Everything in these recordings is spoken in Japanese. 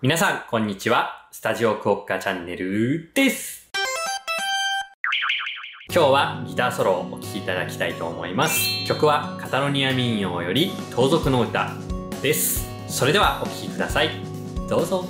皆さん、こんにちは。スタジオクオッカチャンネルです。今日はギターソロをお聴きいただきたいと思います。曲はカタロニア民謡より盗賊の歌です。それではお聴きください。どうぞ。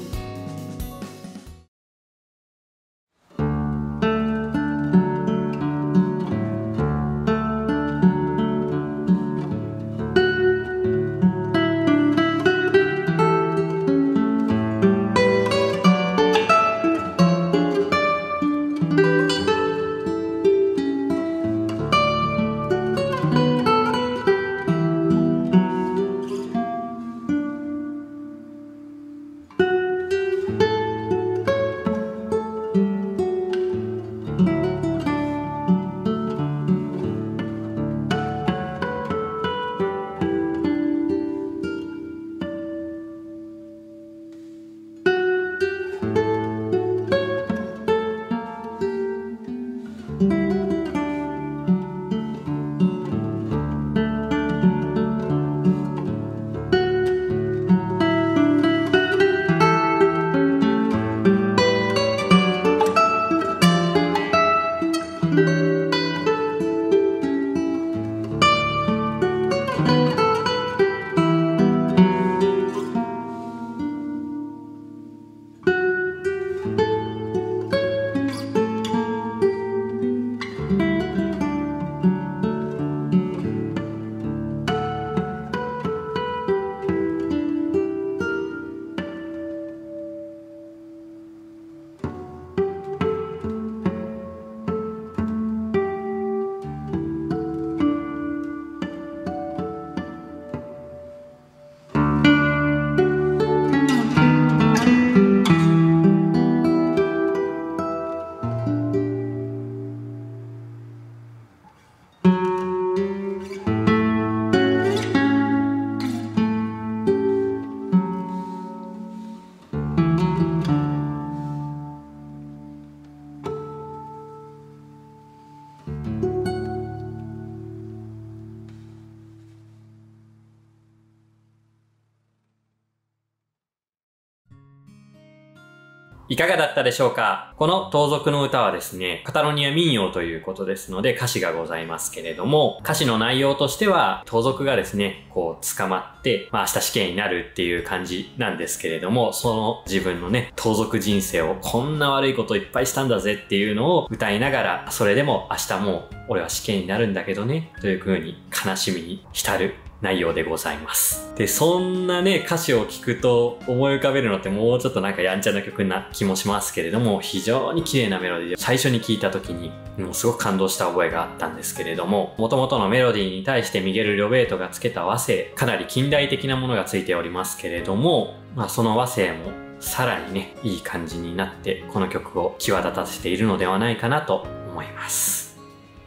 いかがだったでしょうか？この盗賊の歌はですね、カタロニア民謡ということですので歌詞がございますけれども、歌詞の内容としては盗賊がですね、こう捕まって、明日死刑になるっていう感じなんですけれども、その自分のね、盗賊人生をこんな悪いこといっぱいしたんだぜっていうのを歌いながら、それでも明日もう俺は死刑になるんだけどね、という風に悲しみに浸る内容でございます。で、そんなね、歌詞を聞くと思い浮かべるのってもうちょっとなんかやんちゃな曲な気もしますけれども、非常に綺麗なメロディーで、最初に聴いた時にもうすごく感動した覚えがあったんですけれども、元々のメロディーに対してミゲル・リョベートが付けた和声、かなり近代的なものが付いておりますけれども、まあその和声もさらにね、いい感じになって、この曲を際立たせているのではないかなと思います。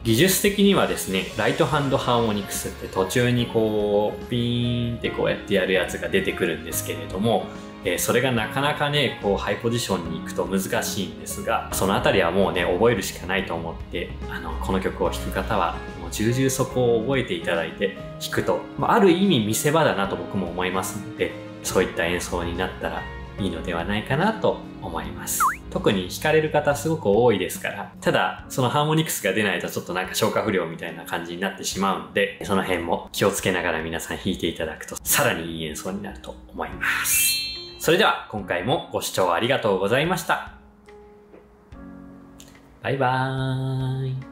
技術的にはですね、ライトハンドハーモニクスって途中にこう、ピーンってこうやってやるやつが出てくるんですけれども、それがなかなかね、こうハイポジションに行くと難しいんですが、そのあたりはもうね、覚えるしかないと思って、この曲を弾く方は、もう重々そこを覚えていただいて弾くと、ある意味見せ場だなと僕も思いますので、そういった演奏になったらいいのではないかなと思います。特に弾かれる方すごく多いですから、ただそのハーモニクスが出ないとちょっとなんか消化不良みたいな感じになってしまうので、その辺も気をつけながら皆さん弾いていただくとさらにいい演奏になると思います。それでは今回もご視聴ありがとうございました。バイバーイ。